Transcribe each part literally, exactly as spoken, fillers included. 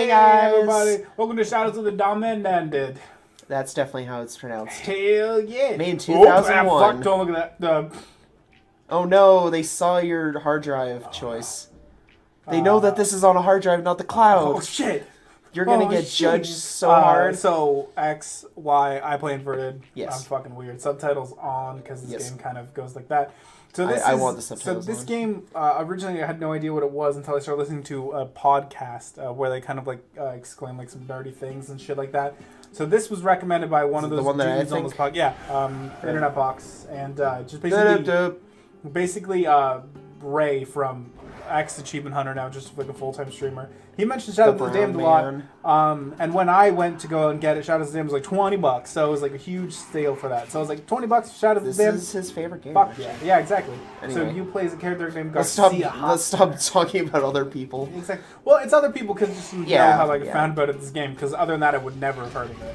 Hey guys, everybody! Welcome to Shadows of the Damned. That's definitely how it's pronounced. Hell yeah! Made in two thousand one. Oop, ah, fuck, don't look at that. Uh, oh no, they saw your hard drive uh, choice. They uh, know that this is on a hard drive, not the cloud. Oh shit! You're gonna oh, get shit. judged so uh, hard. So X, Y, I play inverted. Yes. I'm fucking weird. Subtitles on because this yes. game kind of goes like that. So this I, I is, want the subtitles. So this on. game uh, originally I had no idea what it was until I started listening to a podcast uh, where they kind of like uh, exclaim like some dirty things and shit like that. So this was recommended by one is of those the one that I think? Pod yeah, um, yeah, Internet Box, and uh, just basically, da -da -da. basically uh, Ray from X Achievement Hunter, now just like a full-time streamer. He mentioned Shadows of the Damned a lot, um, and when I went to go and get it, Shadows of the Damned was like twenty bucks, so it was like a huge steal for that. So I was like, twenty bucks, Shadows of the Damned. This is his favorite game. Fuck yeah, yeah, exactly. Anyway. So you play as a character named Garcia Hotspur. Let's stop talking about other people. Exactly. Well, it's other people because just you yeah, know how like, yeah. I found about it this game, because other than that, I would never have heard of it.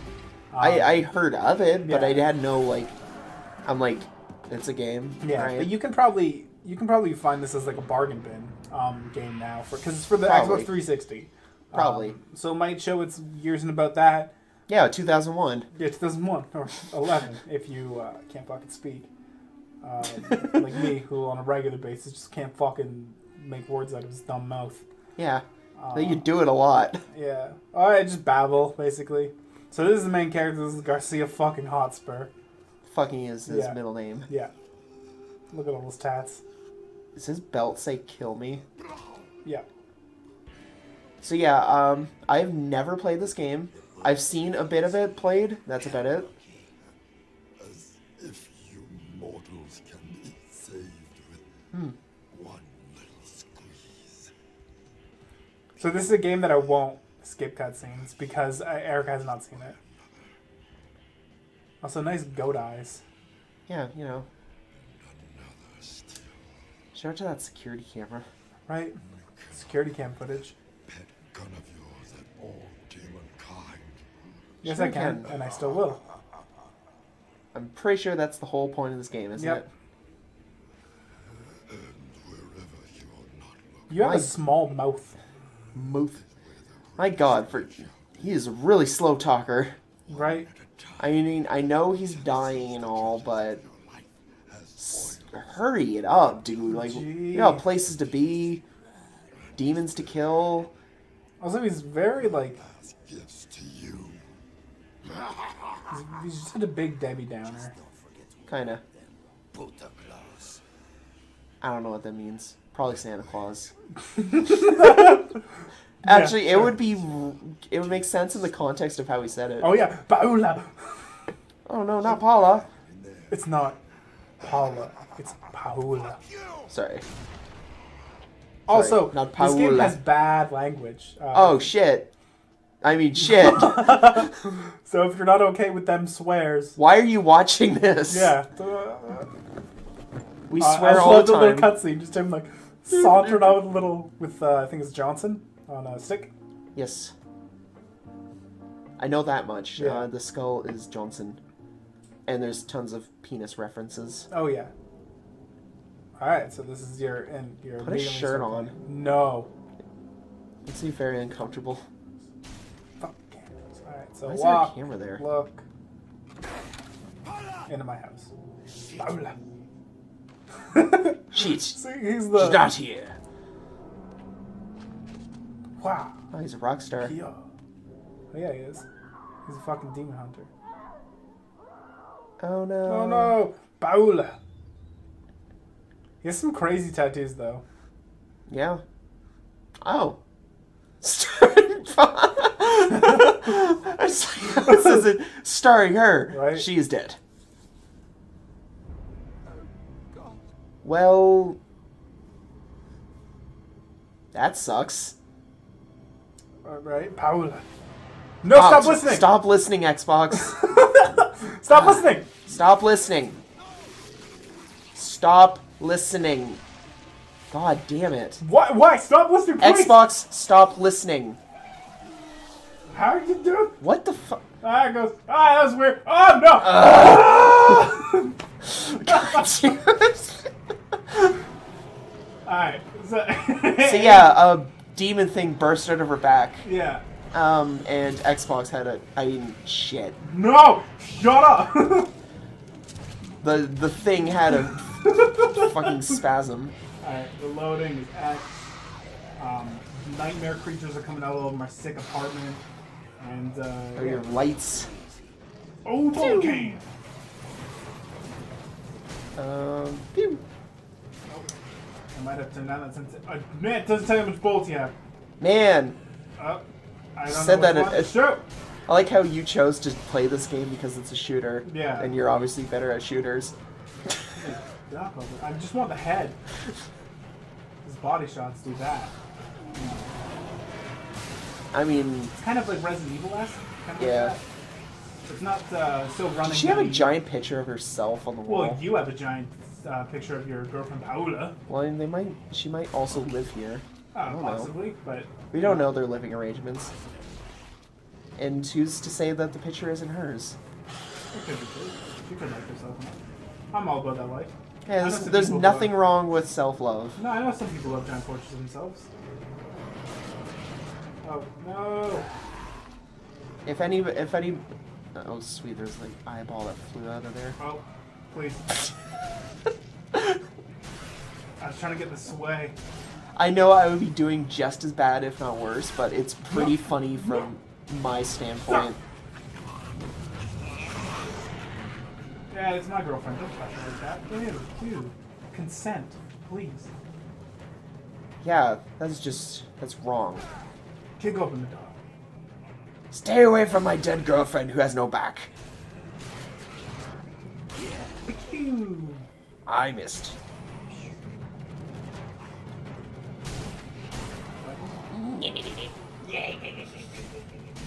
Um, I, I heard of it, but yeah. I had no, like, I'm like, it's a game. Yeah, right? But you can probably... You can probably find this as like a bargain bin um, game now, for because it's for the probably. Xbox three sixty. Probably. Um, so it might show its years and about that. Yeah, two thousand one. Yeah, two thousand one or eleven if you uh, can't fucking speak. Um, like me, who on a regular basis just can't fucking make words out of his dumb mouth. Yeah, um, you do it a lot. Yeah, all right, just babble basically. So this is the main character. This is Garcia fucking Hotspur. Fucking is his yeah. middle name. Yeah. Look at all those tats. Does his belt say kill me? Yeah. So yeah, um, I've never played this game. I've seen a bit of it played. That's about it. As if you mortals can be saved with hmm. one little squeeze. So this is a game that I won't skip cutscenes because I, Eric has not seen it. Also, nice goat eyes. Yeah, you know. Shout out to that security camera. Right? Security cam footage. Pet gun of yours at all humankind. Yes, sure I can, can, and I still will. I'm pretty sure that's the whole point of this game, isn't yep. it? And wherever you are not looking. You have My a small mouth. Mouth. My God, for he is a really slow talker. Right? I mean, I know he's dying and all, but... Hurry it up, dude. Like, Jeez. you know, places to be, demons to kill. Also, he's very, like... Gifts to you. He's, he's just had a big Debbie Downer. Kinda. I don't know what that means. Probably Santa Claus. Actually, yeah, sure. it would be... It would make sense in the context of how he said it. Oh, yeah. Paula. Oh, no, not Paula. It's not. Paula. It's Paula. Sorry. Sorry. Also, not Paula. This game has bad language. Um, oh, shit. I mean, shit. So if you're not okay with them swears... Why are you watching this? Yeah. We uh, swear all the time. I just loved a little cutscene. Just him, like, sauntering out with a little... With, uh, I think it's Johnson on a stick. Yes. I know that much. Yeah. Uh, the skull is Johnson. And there's tons of penis references. Oh, yeah. Alright, so this is your... And your Put a shirt on. No. It seems very uncomfortable. Fuck cameras. Alright, so Why is walk, there a camera there? look, into my house. Paula. She's, See, he's the, she's not here. Wow. Oh, he's a rock star. Yeah. Oh, yeah, he is. He's a fucking demon hunter. Oh no. Oh no! Paula! He has some crazy tattoos though. Yeah. Oh. Starring I was like, this isn't starring her. Right? She is dead. Oh, God. Well. That sucks. Alright, Paula. No, oh, stop listening! Stop listening, Xbox. Stop uh, listening! Stop listening! Stop listening! God damn it! Why? Why? Stop listening! Please. Xbox, stop listening! How did you do it? What the fuck? Ah, it goes. Ah, that was weird. Oh no! Uh, ah! All right. So, so yeah, a demon thing burst out of her back. Yeah. Um, and Xbox had it. I mean, shit. No! Shut up! the the thing had a fucking spasm. Alright, the loading is at. Um, nightmare creatures are coming out of my sick apartment. And, uh. Are your lights? Oh, okay! Um, pew! I might have turned down that sense. Uh, man, it doesn't tell you how much bolts you have. Man! Uh, I don't said know that it, it, I like how you chose to play this game because it's a shooter. Yeah. And you're obviously better at shooters. I just want the head. His body shots do that. You know. I mean... It's kind of like Resident Evil-esque. Kind of yeah. Like that. It's not uh, still running. Does she have a giant picture of herself on the wall? Well, you have a giant... Uh, picture of your girlfriend Paula. Well, they might. She might also live here. Uh, I don't possibly, know. But we don't know their living arrangements. And who's to say that the picture isn't hers? It could be true. She could like herself. I'm all about that life. Yeah, there's, there's nothing love. wrong with self-love. No, I know some people love giant portraits of themselves. Oh no! If any, if any, oh sweet, there's like eyeball that flew out of there. Oh, please. I was trying to get this away. I know I would be doing just as bad, if not worse, but it's pretty no. funny from no. my standpoint. Yeah, it's my girlfriend. Don't touch her like that. Dude, dude. Consent, please. Yeah, that's just... that's wrong. Kick open the door. Stay away from my dead girlfriend who has no back. I missed.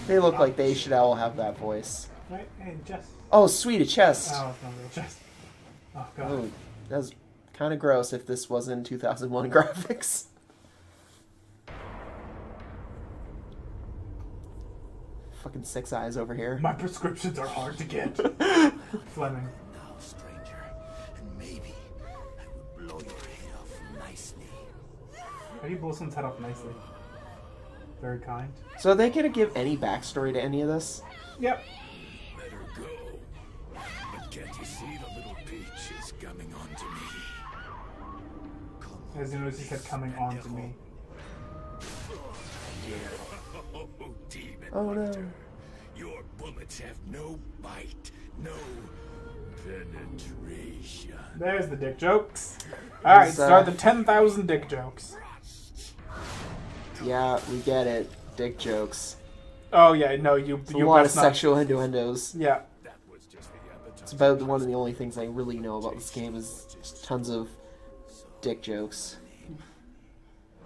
They look like they should all have that voice. Right? Hey, chest. Oh, sweet, a chest. Oh, it's not real chest. Oh, God. Oh, that's kind of gross if this wasn't two thousand one graphics. Fucking six eyes over here. My prescriptions are hard to get. Fleming. How do you blow someone's head off nicely? Very kind. So are they gonna give any backstory to any of this? Yep. Let her go. But can't you see the little peach is coming on to me? As you notice, he said coming on to me. Oh, demon hunter. Your bullets have no bite, no penetration. There's the dick jokes. Alright, start the ten thousand dick jokes. Yeah, we get it. Dick jokes. Oh yeah, no, you. It's you a lot of not... sexual innuendos. Yeah. It's about one of the only things I really know about this game is tons of dick jokes.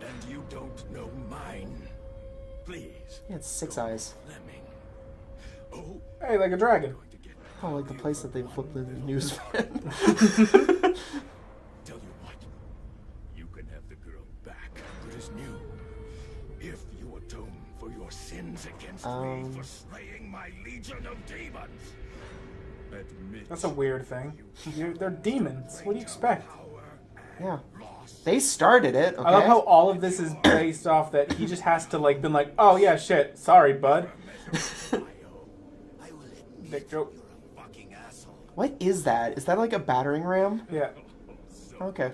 And you don't know mine. Please. Yeah, it's six eyes. Oh, hey, like a dragon. Oh, like the place that they flipped the news van. Against um, me for slaying my legion of demons. Admit that's a weird thing. You're, they're demons. What do you expect? Yeah. They started it. Okay. I love how all of this is based off that he just has to like been like, oh yeah, shit, sorry, bud. Dick joke. What is that? Is that like a battering ram? Yeah. Okay.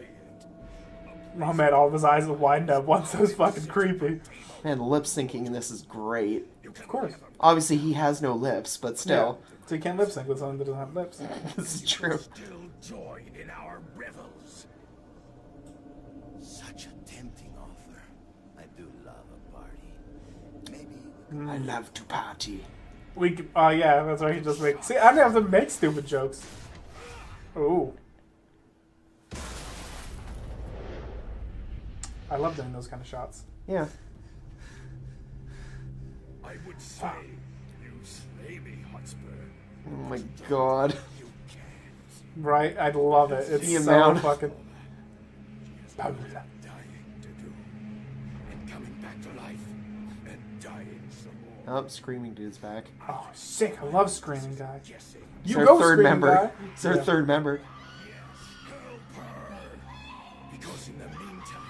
Oh man, all of his eyes will wind up once. That was fucking creepy. Man, lip syncing in this is great. Of course. Obviously, he has no lips, but still. Yeah. So you can't lip sync with someone that doesn't have lips. This is true. Still join in our revels. Such a tempting offer. I do love a party. Maybe mm. I love to party. We. Oh uh, yeah, that's right. He just makes. See, I don't have to make stupid jokes. Oh. I love doing those kind of shots. Yeah. I would say you slay me, Hotspur. Oh my God! Right, I'd love it. It's the so amount. fucking. Paula dying to do, and coming back to life, and dying some more. Oh, screaming dude's back. Oh, sick! I love screaming guy. You go, third screaming member. guy. It's our yeah. third member. Because in the meantime,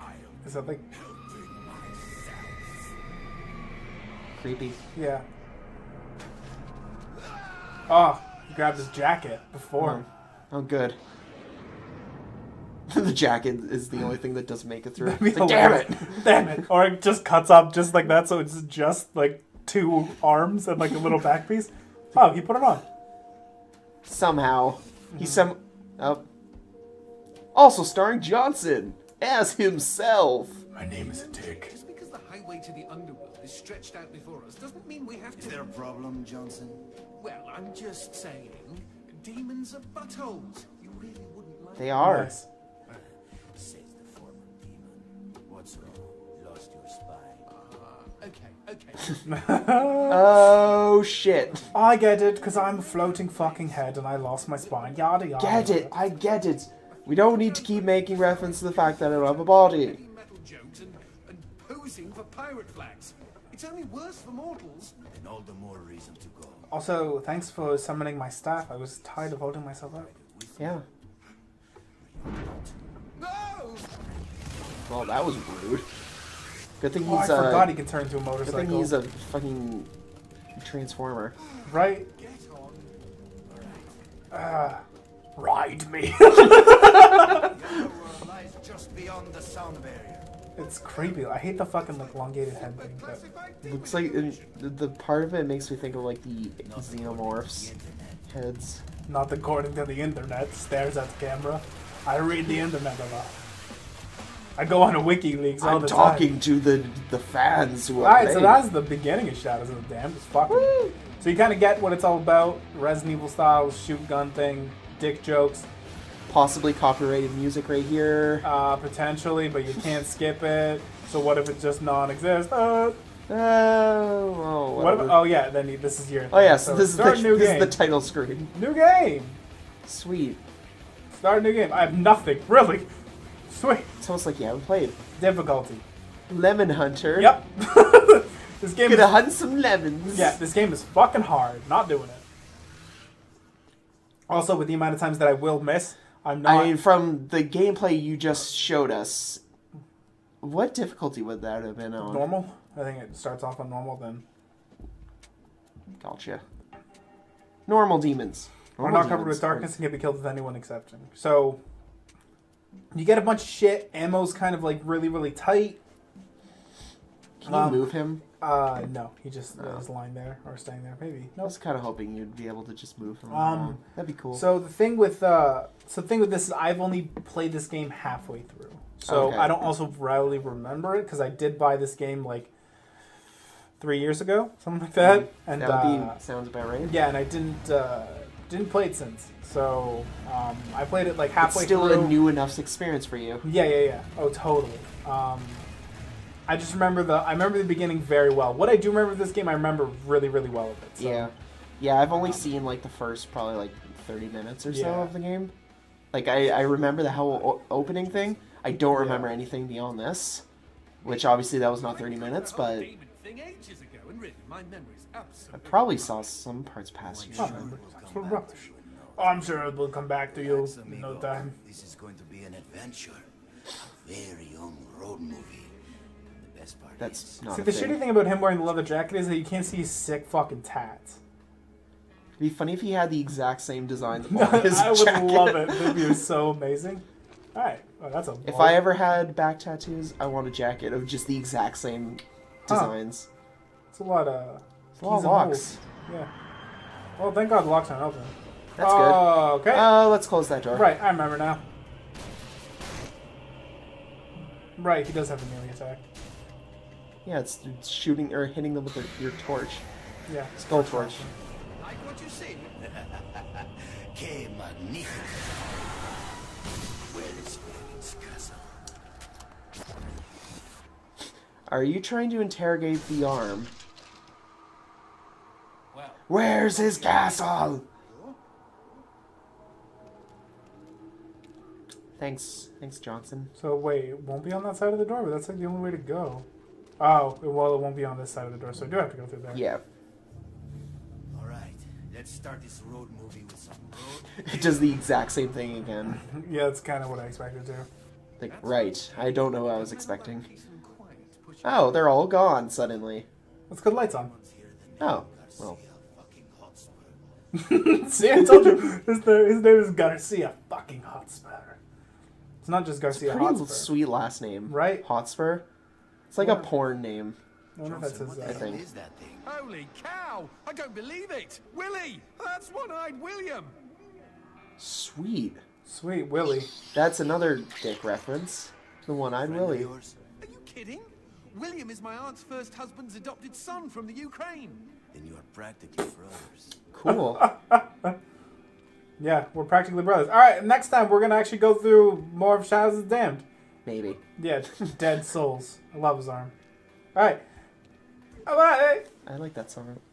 I'll. Is that like? creepy. Yeah. Oh, you grabbed his jacket before. Oh, oh good. The jacket is the only thing that does make it through. Like, damn it! Damn it! Or it just cuts up just like that, so it's just like two arms and like a little back piece. Oh, he put it on. Somehow. He some... Oh. Also starring Johnson as himself. My name is a dick. Just because the highway to the underworld is stretched out before us doesn't mean we have to... Is there a problem, Johnson? Well, I'm just saying, demons are buttholes. You really wouldn't like... They are. Nice. Says the former demon. What's wrong? Lost your spine. Uh, okay, okay. Oh, shit. I get it, because I'm a floating fucking head and I lost my spine. Yada, yada. Get it. I get it. We don't need to keep making reference to the fact that I don't have a body. Metal jokes and, and posing for pirate flags. It's only worse for mortals. And all the more reason to go. Also, thanks for summoning my staff. I was tired of holding myself up. Yeah. No! Well, that was rude. Good thing oh, he's I uh, forgot he could turn into a motorcycle. Good thing he's a fucking transformer. Right? Get on. Ah, uh, ride me. Just beyond the sound barrier. It's creepy. I hate the fucking like, elongated head thing. But... Looks like it, the part of it makes me think of like the xenomorphs heads. Not according to the internet. Stares at the camera. I read the internet a lot. I go on a WikiLeaks all I'm the time. I'm talking to the the fans who are Alright, so that's the beginning of Shadows of the Damned. It's fucking... Woo! So you kind of get what it's all about. Resident Evil style, shoot gun thing, dick jokes. Possibly copyrighted music right here. Uh, potentially, but you can't skip it. So what if it just non-exists? Uh, uh, oh, what if, oh, yeah, then you, this is your... Oh, yes, yeah, so this, is the, new this game. is the title screen. New game! Sweet. Start a new game. I have nothing, really. Sweet. It's almost like you haven't played. Difficulty. Lemon Hunter. Yep. This game Gonna is... hunt some lemons. Yeah, this game is fucking hard. Not doing it. Also, with the amount of times that I will miss, I'm not... I mean, from the gameplay you just showed us, what difficulty would that have been on? Normal. I think it starts off on normal, then... Gotcha. Normal demons. We're not covered with darkness and can be killed with anyone exception. So, you get a bunch of shit. Ammo's kind of like really, really tight. Can um, you move him? Uh, no. He just no. is lying there or staying there, maybe. Nope. I was kind of hoping you'd be able to just move him. Um, That'd be cool. So the thing with uh, so the thing with this is I've only played this game halfway through, so okay. I don't also really remember it because I did buy this game like. Three years ago, something like that. And that would be, uh, sounds about right. Yeah, and I didn't. Uh, Didn't play it since, so um, I played it like halfway through. It's still a new enough experience for you. Yeah, yeah, yeah. Oh, totally. Um, I just remember the I remember the beginning very well. What I do remember of this game, I remember really, really well of it. So. Yeah, yeah. I've only um, seen like the first probably like thirty minutes or so yeah. of the game. Like I, I remember the whole opening thing. I don't remember yeah. anything beyond this, which obviously that was not thirty minutes, but. Ages ago, and really, my memory's absolutely I probably saw some parts past you. Oh, oh, I'm sure it will come back to you in no time. This is going to be an adventure. A very own road movie. The best part That's is... not See, the thing. shitty thing about him wearing the leather jacket is that you can't see his sick fucking tats. It'd be funny if he had the exact same design on his I would jacket. love it. It would be so amazing. Alright, oh, that's a If I ever had back tattoos, I want a jacket of just the exact same... designs. Huh. It's a lot of... It's a lot of locks. Yeah. Well, thank God the locks aren't open. That's uh, good. Oh, okay. Uh, let's close that door. Right, I remember now. Right, he does have a melee attack. Yeah, it's, it's shooting or hitting them with their, your torch. Yeah. Skull torch. Like what you see. Que magnifico. Where is Raven's castle? Are you trying to interrogate the arm? Well, where's his castle? Thanks, thanks, Johnson. So wait, it won't be on that side of the door, but that's like the only way to go. Oh, well, it won't be on this side of the door, so I do have to go through there. Yeah. All right, let's start this road movie with some road. It does the exact same thing again. Yeah, that's kind of what I expected to. Like, right, I don't know what I was expecting. Oh, they're all gone suddenly. Let's get the lights on. Oh. Well. See, I told you. His, his name is Garcia fucking Hotspur. It's not just Garcia Hotspur. It's a pretty sweet last name. Right? Hotspur. It's like yeah. a porn name. I wonder if that's his, uh, I think. Is that thing? Holy cow! I don't believe it! Willie! That's one-eyed William! Sweet. Sweet Willie. That's another dick reference. The one-eyed Willie. Are you kidding? William is my aunt's first husband's adopted son from the Ukraine. Then you are practically brothers. Cool. Yeah, we're practically brothers. Alright, next time we're going to actually go through more of Shadows of the Damned. Maybe. Yeah, Dead Souls. I love his arm. Alright. Bye-bye. I like that song.